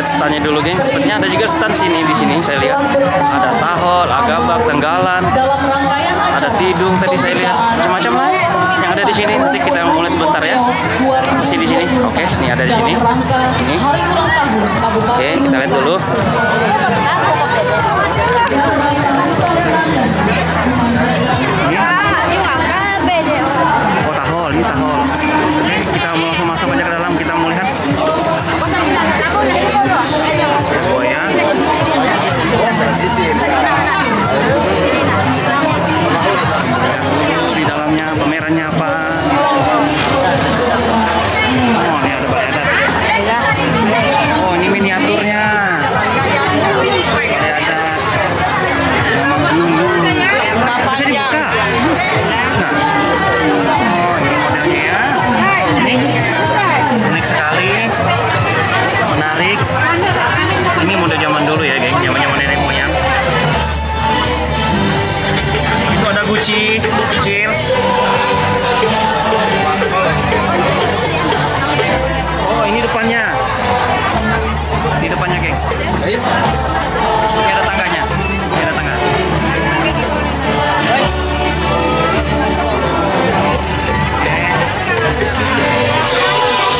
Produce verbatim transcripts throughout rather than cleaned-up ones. lihat standnya dulu, geng. Sepertinya ada juga stand sini di sini saya lihat. Ada tahol, agabak, Tenggalan, ada tidung tadi saya lihat. Macam-macam lah yang ada di sini. Nanti kita mulai sebentar ya. Masih di sini. Oke, ini ada di sini. Ini. Oke, kita lihat dulu. Oh, tahol, ini tahol. Oke, kita mau langsung masuk aja ke dalam. Kita mau lihat. Oh ya. Di dalamnya pamerannya apa? Oh, ini ada bayadat. Oh, ini miniaturnya. Bayadat. Bisa dibuka? Nah. Oh, ini modelnya ya. Ini unik sekali. Menarik. Ini model zaman dulu ya, geng. Zaman-zaman nenek moyang. Itu ada guci kecil. Oh, ini depannya. Ini depannya, geng. Ini ada tangganya. Ini ada tangga.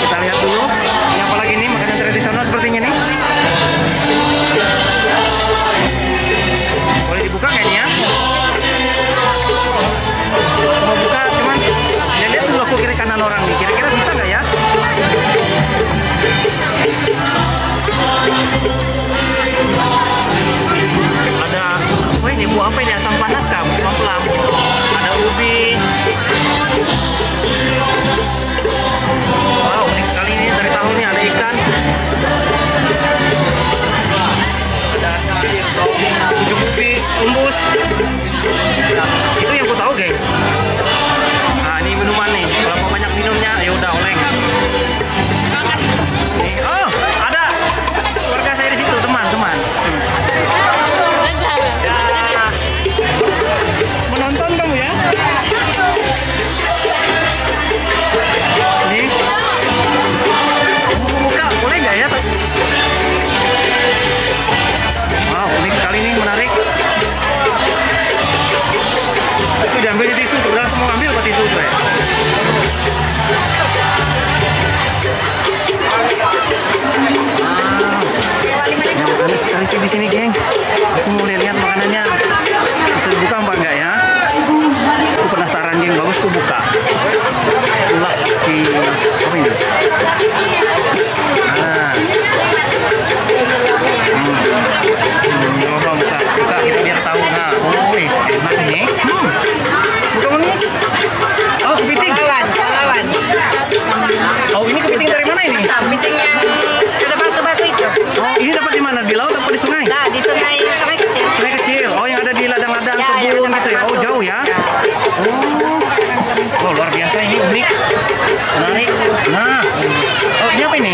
Kita lihat dulu. Ini apa lagi nih? Makanan tradisional sepertinya nih. Boleh dibuka kayaknya. Mau buka cuman lihat dulu aku kiri kanan orang nih. Kira-kira bisa nggak ya? Ada apa ini bu? Apa ini asam panas kah? Pelan-pelan. Ada ubi. Wow, unik sekali ini dari tahunnya. Ada ikan. Ada ujung ubi, umbus. Itu yang ku tahu, guys. Nah, ini minuman nih. Kalau mau banyak minumnya, ya udah oleng. Oh, ada keluarga saya di situ, teman-teman. Menonton kamu ya? Nih, buka boleh nggak ya? Wow, unik sekali nih, menarik. Itu diambil di tisu, udah mau ambil apa tisu tuh ya? Makanan sih di sini, geng. Aku mau lihat makanannya. Bisa dibuka apa enggak ya? Aku penasaran, geng. Bagus, aku buka. Ulak si apa ini? Ah. Hmm. Coba buka, buka kita biar tahu. Nah, oh, enak nih. Hmm. Buka mana? Oh, kepiting. Lawan, lawan. Oh, ini kepiting dari mana ini? Kepitingnya ada batu-batu itu. Oh, ini dapat di mana? Di laut atau di sungai? Nah, di sungai, sungai kecil. Sungai kecil. Oh, yang ada di ladang-ladang ya, kebun gitu ya. Oh, jauh ya. Oh. Oh, luar biasa ini, unik. Menarik. Nah. Oh, ini apa ini?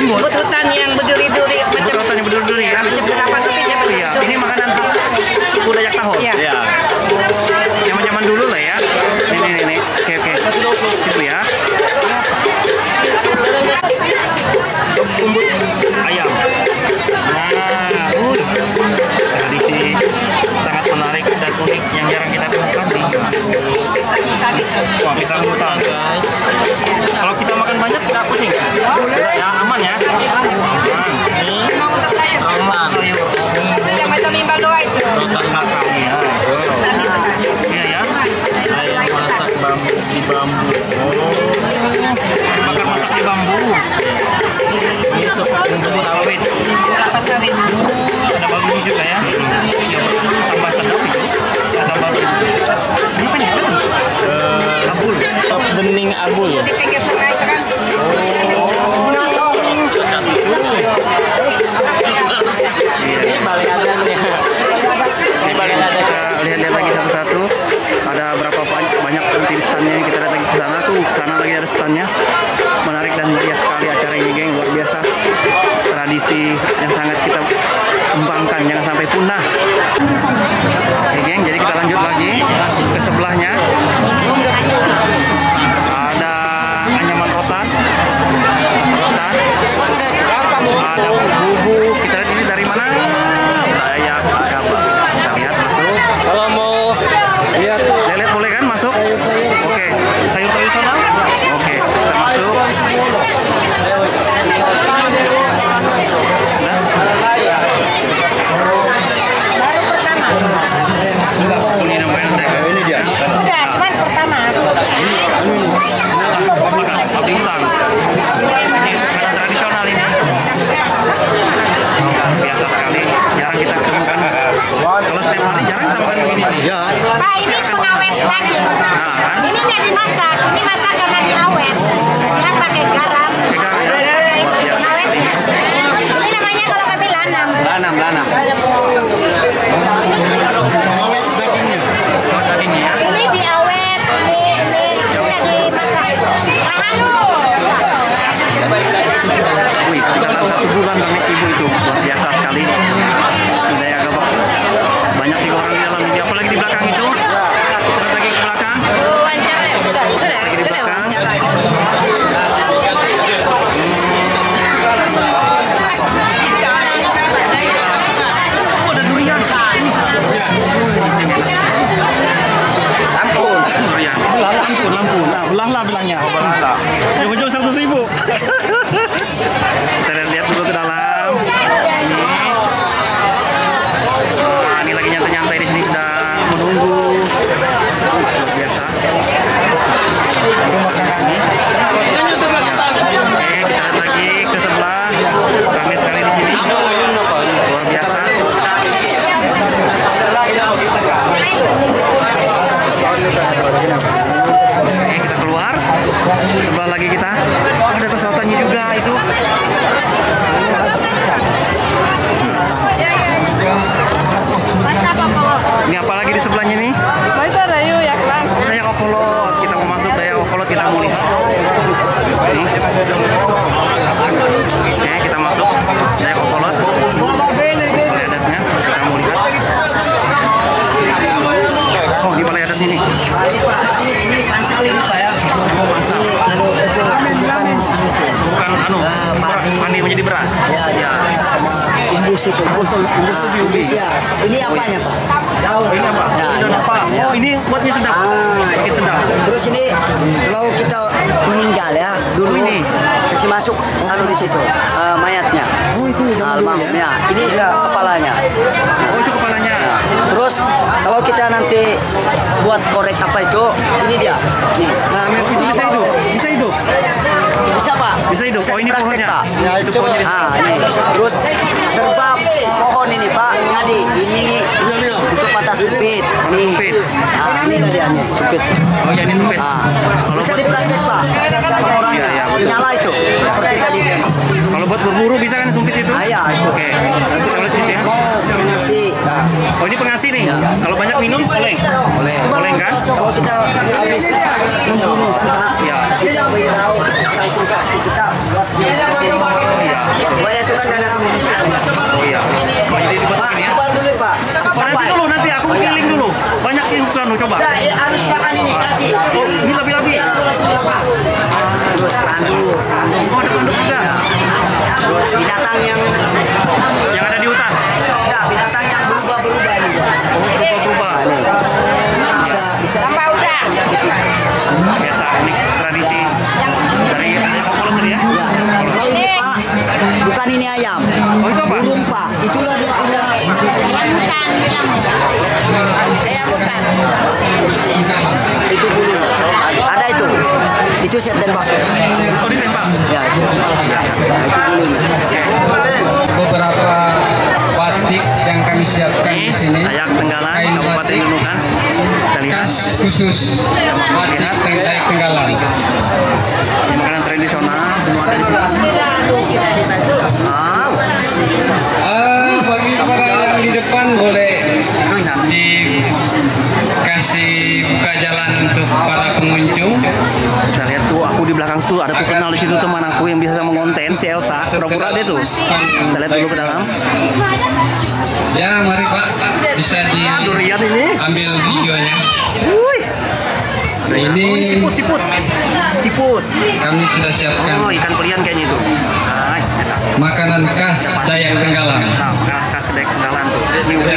Umbut. Umbut hutan yang berduri-duri. Umbut hutan yang berduri-duri ya. Macam berapa kepitnya berduri. Iya, ini makanan khas suku Dayak Tahol. Iya. Ya. Zaman-zaman dulu lah ya. Ini, ini, ini. Oke, oke. Situ ya. Sup umbut ayam. Nah, uy. Tradisi sangat menarik dan unik yang jarang kita temukan di. Wah, pisang hutan, guys. Kalau kita makan banyak kita kucing. Udah ya, aman ya. Aman. Ini aman. Yang macam imbal doa itu. Rotan bakar. Iya. Iya ya. Ayam masak bambu di bambu. Oh. Bakar masak di bambu. Ini sup bumbu sawit. Kelapa sawit. Ada bambu juga ya. Tambah sedap itu. Tambah. Ini apa nih? Abul, sop bening abul. Di pinggir sungai kan. Oh. Ini balik adatnya. Ini balik adatnya. Lihat-lihat lagi satu-satu. Ada berapa banyak penting standnya. Kita lihat lagi ke sana tuh. Sana lagi ada standnya. Menarik dan meriah sekali acara ini, geng. Luar biasa. Tradisi yang sangat kita kembangkan. Jangan sampai punah. Oke, geng. Jadi kita lanjut lagi ke sebelahnya. Ada anyaman rotan, rotan, ada pandai menjadi beras. Ya, ya. Sama umbus itu. Umbus, umbus itu diundi. Ya. Ini apanya, Pak? Oh, ini apa? Ya, ini apa? Ya. Oh, ini buatnya sedap. Ah, bikin sedap. Terus ini kalau kita meninggal ya, dulu oh, ini kasih masuk lalu di situ uh, mayatnya. Oh, itu almarhum ya. Ini ya, kepalanya. Oh, itu kepalanya. Ya. Terus kalau kita nanti buat korek apa itu, ini dia. Nih. Nah, itu bisa hidup. Bisa hidup. Bisa, Pak. Bisa hidup. Bisa oh, ini pohonnya. Kita. Ya, itu pohonnya. Ah, ini. Terus serba pohon ini, Pak. Jadi ini untuk patah sumpit. Ini sumpit. Ah, ini kaliannya sumpit. Oh, ya ini sumpit. Ah. Kalau bisa dipraktek, Pak. Orang ya, ya, nyala itu. Seperti tadi. Kalau buat berburu bisa kan sumpit itu? Ah, ya, itu. Oke. Kalau sini ya. Pengasih. Oh, ini pengasih nih. Ya. Kalau banyak minum boleh. Boleh. Boleh kan? Kalau kita habis membunuh. Ya. Kita berau sakit kita buat. Iya. Banyak itu kan dana manusia. Oh iya. Mau jadi dibuat gini ya. Coba dulu, Pak. Nanti dulu nanti aku keliling dulu. Banyak yang kurang dulu coba. Nah, harus makan ini kasih. Oh, ini lebih-lebih. Terus makan dulu. Oh, ada penduduk juga. Terus binatang yang yang ada di hutan. Enggak, binatang yang berubah-berubah ini. Oh, berubah-berubah. Bisa bisa. Tambah udah. Biasa unik tradisi dari Dayak Tenggalan ya. Bukan ini ayam. Oh, itu apa? Burung, Pak. Itulah dia punya. Ayam hutan bilang. Ayam hutan. Itu burung. Ada itu. Itu set tembak. Oh, di tembak. Ya, itu. Beberapa batik yang kami siapkan di sini. Dayak Tenggalan, Kabupaten Nunukan. Khas khusus batik Dayak Tenggalan. Makanan tradisional semua ada di sini. Ah, bagi para yang di depan boleh dikasih buka jalan untuk para pengunjung. Bisa lihat tuh aku di belakang situ ada aku kenal di situ teman aku yang bisa mengonten si Elsa, pura-pura dia tuh. Kita lihat dulu ke dalam. Ya, mari Pak, bisa di durian ini. Ambil videonya. Wih. Ini oh, siput, siput, siput. Kami sudah siapkan. Oh, ikan pelihan kayaknya itu. Nah, makanan khas Dayak Tenggalan. Nah, makanan khas Dayak Tenggalan tuh. Ini ubi,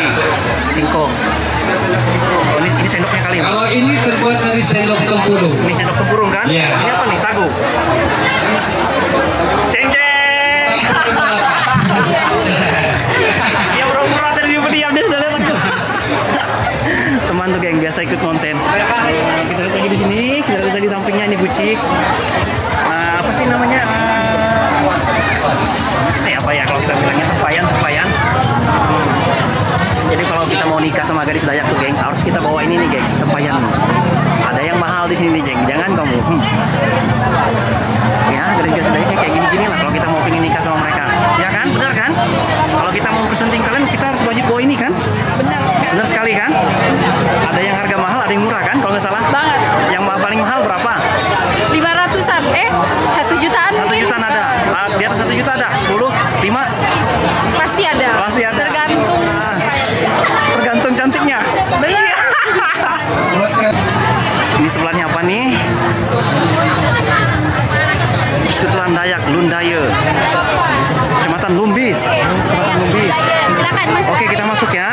singkong. Oh, ini, ini sendoknya kali. Kalau ini terbuat dari sendok tempurung. Ini sendok tempurung kan? Yeah. Ini apa nih? Sagu. Ceng ceng. Iya, pura-pura tadi diam dia sudah lewat tuh. Teman tuh yang biasa ikut konten. Kita lihat lagi di sini, kita lihat lagi sampingnya ini bucik. Uh, apa sih namanya? Uh, eh apa ya kalau kita bilangnya tempayan, tempayan. Hmm. Jadi kalau kita mau nikah sama gadis Dayak tuh, geng, harus kita bawa ini nih, geng, tempayan. Ada yang mahal di sini, geng. Jangan kamu. Hmm. Ya, gadis-gadis Dayaknya kayak gini-gini lah kalau kita mau pengen nikah sama mereka. Ya kan? Benar kan? Kalau kita mau presenting kalian, kita harus wajib bawa ini kan? Benar sekali. Benar sekali kan? Ada yang harga mahal, ada yang murah kan? Kalau nggak salah. Banget. Yang paling mahal berapa? lima ratusan. Eh, satu jutaan mungkin. satu jutaan ada. Uh, di atas satu juta ada. sepuluh, lima. Pasti ada. Pasti ada. Tergantung. Uh, tergantung cantiknya. Benar. Di sebelahnya apa nih? Persekutuan Dayak Lundaya. Kecamatan Lumbis. Kecamatan Lumbis. Silakan masuk. Oke, kita masuk ya.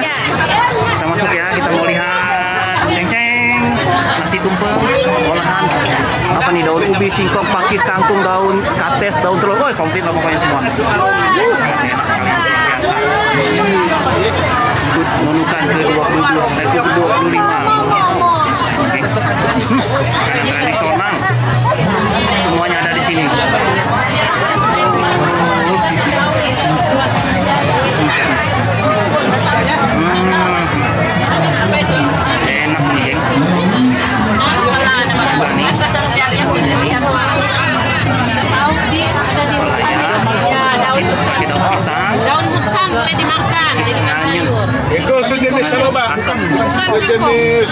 Kita masuk ya. Kita mau lihat ceng-ceng, nasi tumpeng, olahan apa nih, daun ubi, singkong, pakis, kangkung, daun kates, daun telur. Oh, komplit lah pokoknya semua. Uh, sangat enak sekali. Biasa. Nunukan ke dua puluh dua dan ke dua puluh lima. Okay. Makanan tradisional semuanya ada di sini. Hmm. Enak nih, geng. Pakai daun pisang. Daun hutan boleh dimakan, jadikan sayur. Itu sejenis serobak. Bukan sejenis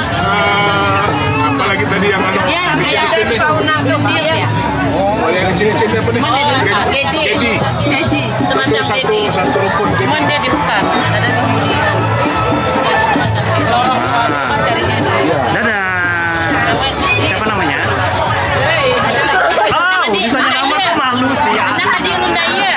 apalagi tadi yang ada. Iya, yang ada fauna tuh dia. Oh, yang jenis-jenis apa nih? Dedi. Dedi. Semacam dedi. Satu rukun. Cuman dia di hutan. Ada di hutan. Semacam lorong. Dadah. Siapa namanya? Oh, ditanya nama kok malu sih ya. Anak tadi Lundaya.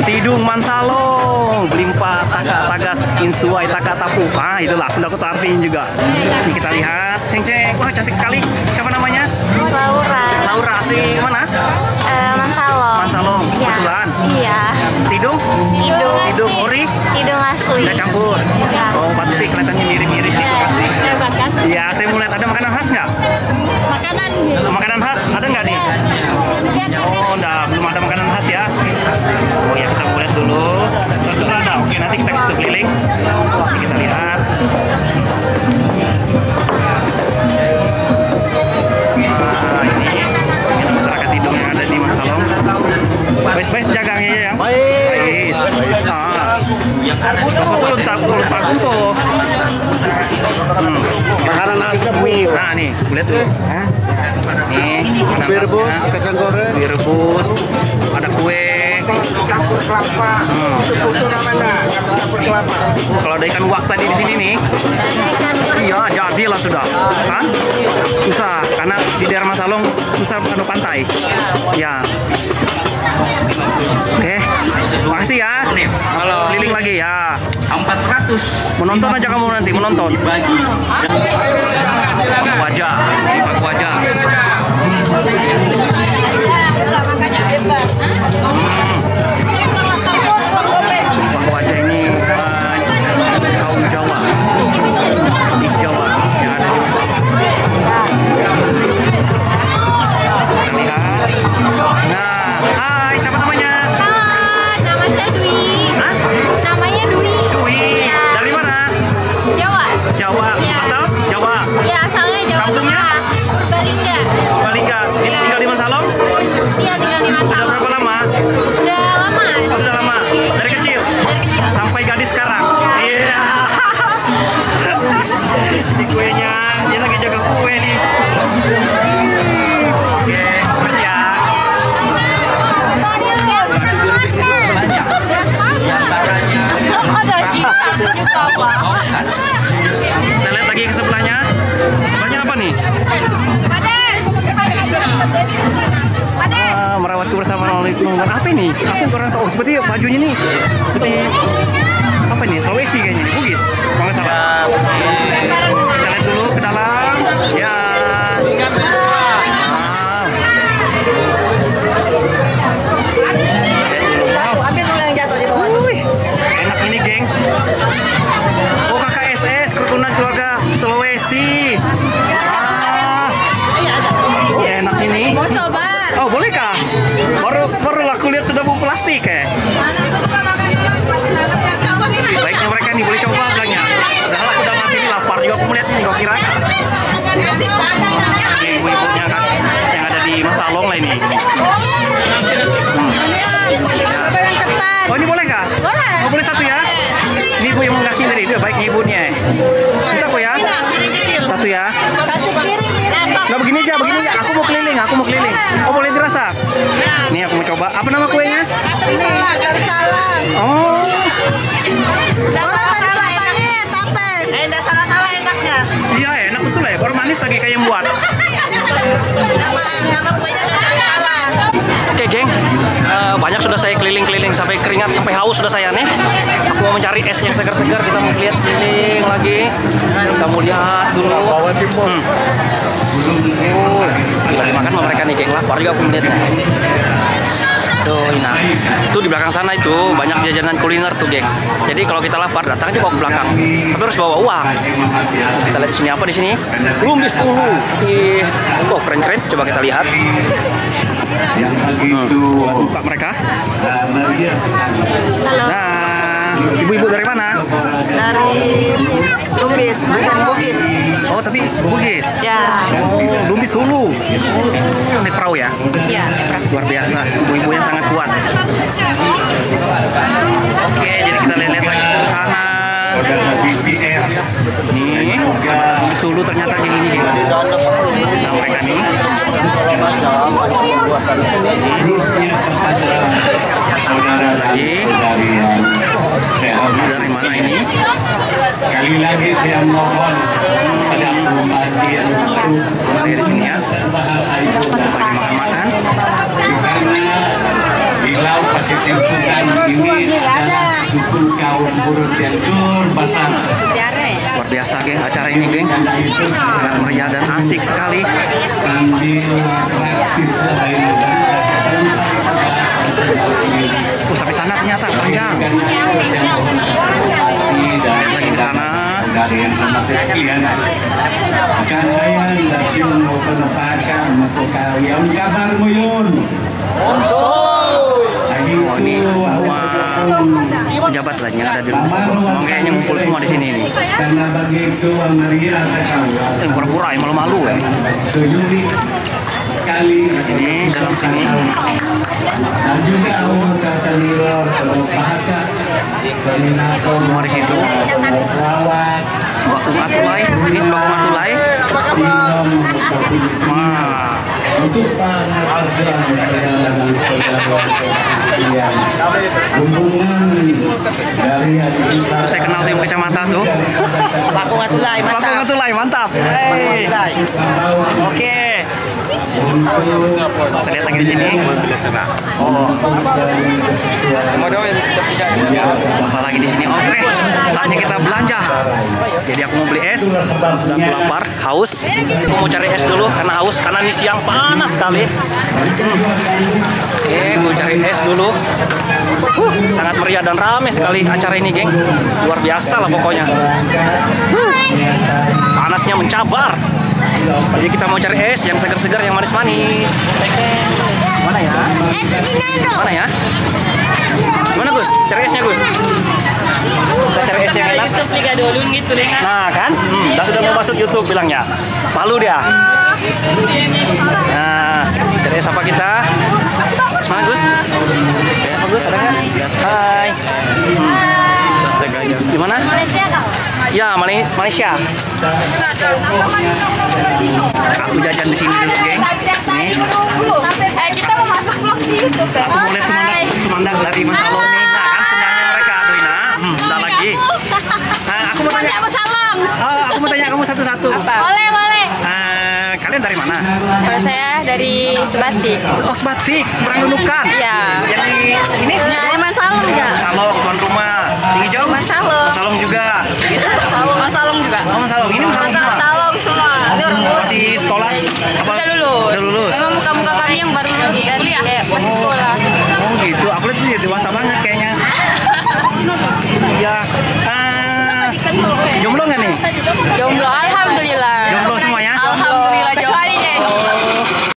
Tidung Mansalong, belimpa taka tagas insuai taka tapu. Ah, itulah pendakut tapin juga. Ini kita lihat, ceng ceng, wah cantik sekali. Siapa namanya? Laura. Laura asli mana? Uh, Mansalong. Mansalong, kebetulan. Iya. Tidung? Tidung. Tidung ori? Tidung asli. Tidak campur. Ya. Oh, pantas sih kelihatannya mirip-mirip gitu asli. Iya, saya mau lihat ada makanan khas nggak? Makanan. Makanan khas ada nggak nih? Oh, enggak, belum ada makanan khas ya. Oh ya, kita boleh dulu. Terus ada, oke nanti kita ke situ keliling. Nanti kita lihat. Nah, ini kita masyarakat Tidung yang ada di Mansalong. Baik-baik jagangnya ya. Baik. Baik. Ah. Toko tuh tak perlu paku tuh. Makanan khasnya mie. Nah nih, boleh tuh. Hah? Nih, mie rebus, kacang goreng, mie rebus, ada kue, campur kelapa, sepupu namanya, campur kelapa. Kalau ada ikan wak tadi di sini nih, iya jadilah sudah, kan? Susah, karena di daerah Mansalong susah ada pantai. Ya. Oke, makasih ya. Halo. Keliling lagi ya. empat ratus. Menonton aja kamu nanti, menonton. Dibagi. Wajah, dipakai wajah. Paku wajah ini kaum Jawa, bis Jawa yang ada di Bugis. Nah, hai, siapa namanya? Hai, nama saya Dwi. Hah? Namanya Dwi. Dwi. Ya. Dari mana? Jawa. Jawa. Ya. Asal? Jawa. Ya, asalnya Jawa. Kampungnya? Balingga. Balingga. Ya. Tinggal di Mansalong? Iya, tinggal di Mansalong. Sudah berapa lama? Udah lama. Oh, sudah lama. Dari, dari kecil. Dari kecil. Sampai gadis sekarang. Iya. Yeah. Ini kuenya, dia lagi jaga kue nih. Oke. Okay. Kita lihat lagi ke sebelahnya. Banyak apa nih? Ah, merawat kebersamaan oleh Nunukan. Apa ini? Aku kurang tahu. Seperti bajunya nih. Seperti apa nih? Sulawesi kayaknya nih. Bugis. Kalau nggak salah. Kita lihat dulu ke dalam. Ya. Plastik ya. Baiknya mereka nih boleh coba belakangnya. Kalau sudah mati ini lapar juga aku melihat nih kau kira. Ini ibu-ibunya kan yang ada di Mansalong lah ini. Oh ini boleh kah? Boleh. Oh boleh satu ya. Ini ibu yang mengasih tadi itu baik ibunya. Kita kok ya. Satu ya. Nggak begini aja, begini aja. Aku mau keliling, aku mau keliling. Oh boleh dirasa? Nih aku mau coba. Apa nama kuenya? Mansalong. Oh. Eh, enggak salah-salah enaknya. Iya, enak betul ya. Baru manis lagi kayak yang buat. Nama nama kuenya Mansalong. Oke, geng. Uh, banyak sudah saya keliling-keliling sampai keringat, sampai haus sudah saya nih. Aku mau mencari es yang segar-segar. Kita mau lihat keliling lagi. Kita mau lihat dulu. Hmm. Oh, lagi makan sama mereka nih, geng. Lapar juga aku melihatnya. Aduh, enak. Itu di belakang sana itu banyak jajanan kuliner tuh, geng. Jadi kalau kita lapar datang aja bawa ke belakang. Tapi harus bawa uang. Kita lihat di sini apa di sini? Lumbis ulu. Ih, oh, keren-keren. Coba kita lihat. Hmm. Buka mereka. Nah, ibu-ibu dari mana? Dari Lumbis, bukan Bugis. Oh, tapi Bugis. Ya. Oh, Lumbis Hulu. Naik perahu ya? Iya, naik perahu. Luar biasa, ibu-ibu yang sangat kuat. Oke, jadi kita lihat lagi ke sana. Nih, Lumbis Hulu ternyata kayak gini. Nah, mereka nih. Saudara lagi dari mana ini? Sekali lagi saya mohon pada umat yang dari sini ya. Bahasa ibu dan makan-makan. Karena bila pas kesimpulan ini adalah suku kaum Murut dan Turbasang. Luar biasa, geng, acara ini, geng, sangat meriah dan asik sekali. Oh, sampai sana ternyata panjang. Lagi di sana. Dari yang selamat sekalian, akan saya langsung menempatkan untuk kalian kabar muyun. Tadi oh, ini semua pejabat lain yang ada di rumah. Semua kayaknya ngumpul semua di sini nih. Karena begitu meriah, pura-pura yang malu-malu ya. Sekali ini dalam sini dan juga anggota terlibat terpahaka terminator semua di situ perawat sebuah kumatulai ini sebuah kumatulai untuk para warga hubungan dari saya kenal tim kecamatan tuh Pak Kumatulai mantap Pak Kumatulai mantap oke. Kita lihat lagi di sini. Oh, apa lagi di sini? Oke, okay. Saatnya kita belanja. Jadi aku mau beli es. Sudah lapar, haus. Aku mau cari es dulu karena haus, karena ini siang panas sekali. Hmm. Oke, okay, mau cari es dulu. Huh, sangat meriah dan ramai sekali acara ini, geng. Luar biasa lah pokoknya. Huh, panasnya mencabar. Jadi kita mau cari es yang segar-segar, yang manis-manis. Mana ya? Mana ya? Mana Gus? Cari esnya Gus? Kita cari es yang enak. Nah kan? Hmm, kita sudah mau masuk YouTube bilangnya. Palu dia. Nah, cari es apa kita? Es mana Gus? Apa Gus? Ada nggak? Hai. Di mana? Malaysia kak. Ya, Malaysia. Aku jajan di sini dulu, geng. Nih. Eh, kita mau masuk vlog di YouTube, kan? Aku boleh semandang, semandang dari Mansalong nih. Nah, kan sendangnya mereka tuh, Ina. Hmm, udah lagi. Nah, aku mau tanya Mansalong. Oh, aku mau tanya kamu satu-satu. Boleh, boleh. Nah, kalian dari mana? Kalau saya dari Sebatik. Oh, Sebatik, seberang Nunukan. Iya. Yang ini? Ini Mansalong, ya. Mansalong, tuan rumah. Tinggi jauh? Mansalong. Mansalong juga.